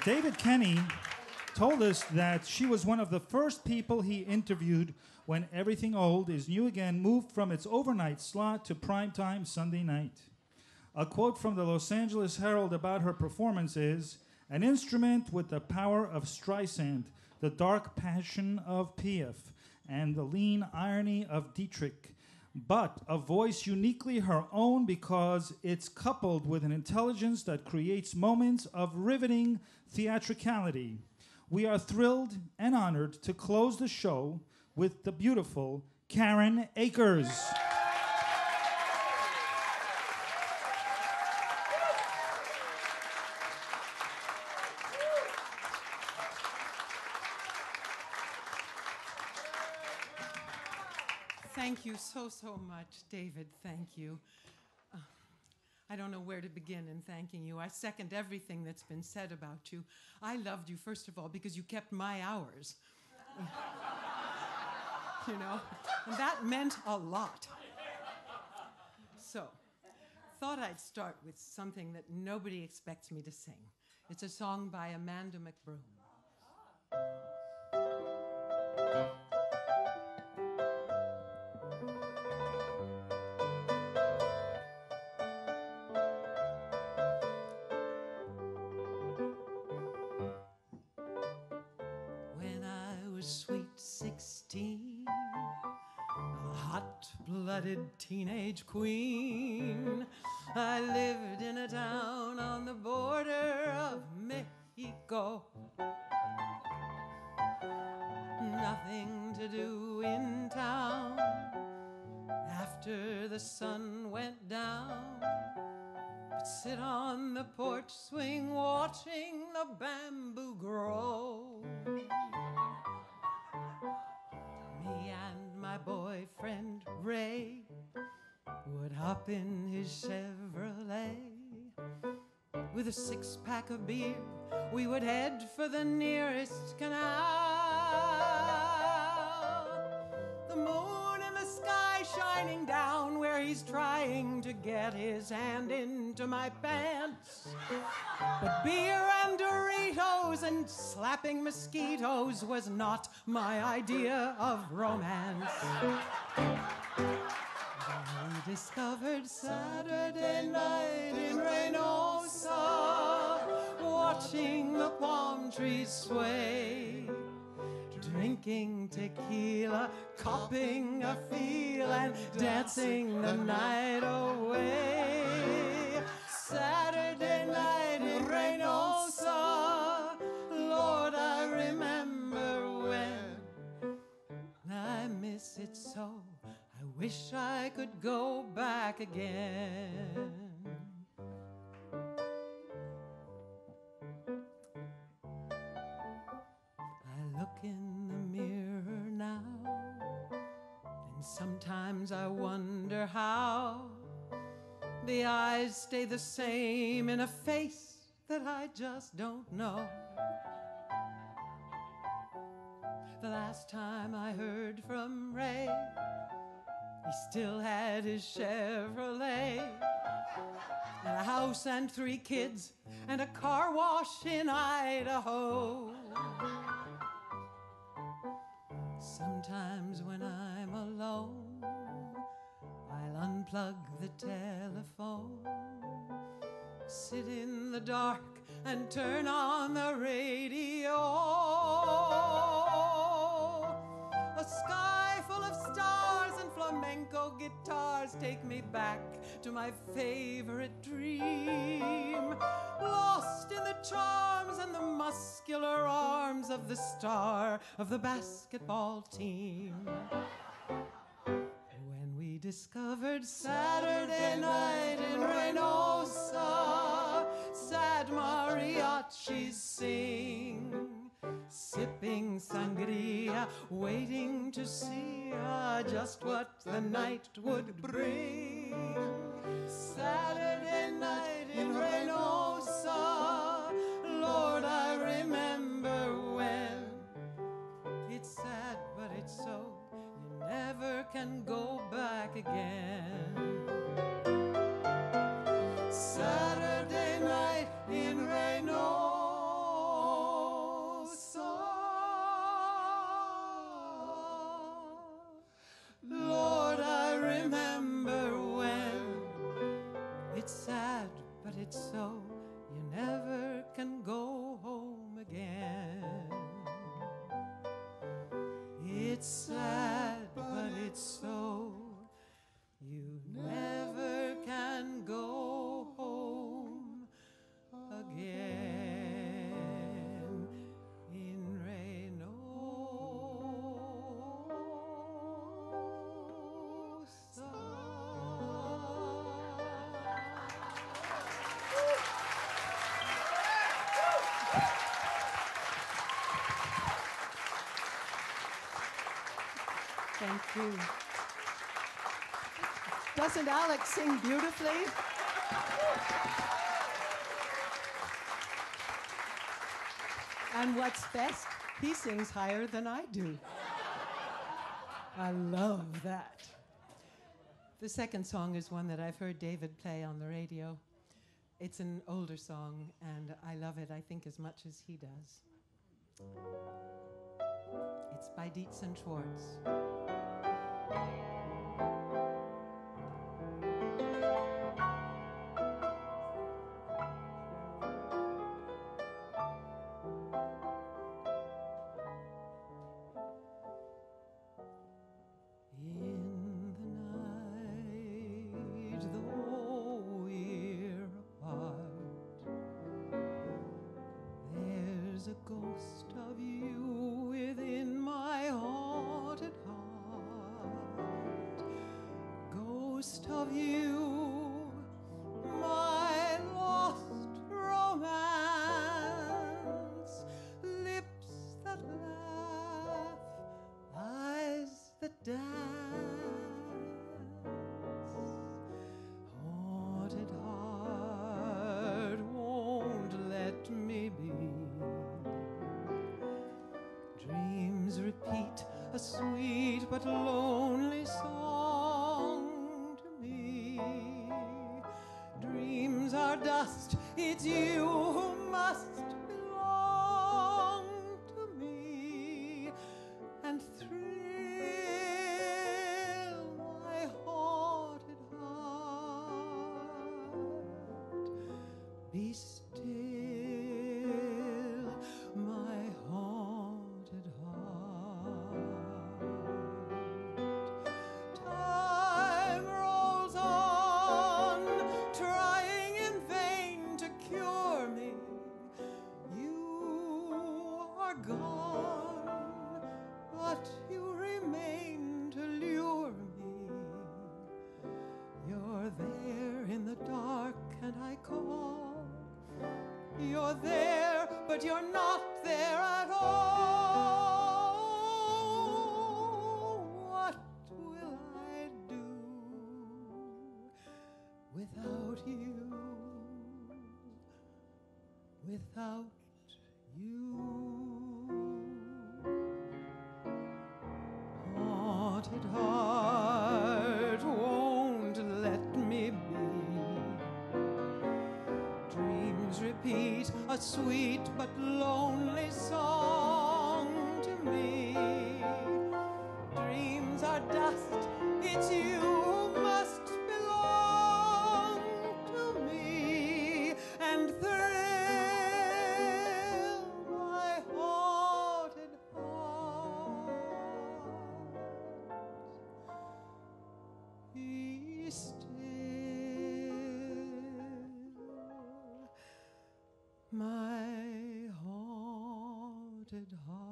David Kenney told us that she was one of the first people he interviewed when Everything Old Is New Again moved from its overnight slot to primetime Sunday night. A quote from the Los Angeles Herald about her performance is, "An instrument with the power of Streisand, the dark passion of Piaf, and the lean irony of Dietrich, but a voice uniquely her own because it's coupled with an intelligence that creates moments of riveting theatricality. We are thrilled and honored to close the show with the beautiful Karen Akers." Thank you so much, David. Thank you. I don't know where to begin in thanking you. I second everything that's been said about you. I loved you, first of all, because you kept my hours. You know, and that meant a lot. So, thought I'd start with something that nobody expects me to sing. It's a song by Amanda McBroom. Teenage queen, I lived in a town on the border of Mexico. Nothing to do in town after the sun went down, but sit on the porch swing watching the bamboo grow. Me and my boyfriend Ray would hop in his Chevrolet. With a six-pack of beer, we would head for the nearest canal. The moon in the sky shining down where he's trying to get his hand into my pants. But beer and Doritos and slapping mosquitoes was not my idea of romance. We discovered Saturday night in Reynosa, watching the palm trees sway, drinking tequila, copping a feel, and dancing the night away. Saturday night in Reynosa, Lord, I remember when. I miss it so. I wish I could go back again. I look in the mirror now, and sometimes I wonder how the eyes stay the same in a face that I just don't know. The last time I heard from Ray, he still had his Chevrolet and a house and 3 kids and a car wash in Idaho. Sometimes when I'm alone, I'll unplug the telephone, sit in the dark and turn on the radio. A sky full of stars and flamenco guitars take me back to my favorite dream. Lost in the charms and the muscular arms of the star of the basketball team. When we discovered Saturday night in Reynosa, sad mariachis sing, sipping sangria, waiting to see just what the night would bring. Saturday night in Reynosa, Lord, I remember when. It's sad, but it's so, you never can go back again. Saturday night in Reynosa. Thank you. Doesn't Alex sing beautifully? And what's best, he sings higher than I do. I love that. The second song is one that I've heard David play on the radio. It's an older song, and I love it, I think, as much as he does. It's by Dietz and Schwartz. A sweet but lonely song to me. Dreams are dust, it's you who must belong to me, and thrill my haunted heart. Be still. My haunted heart.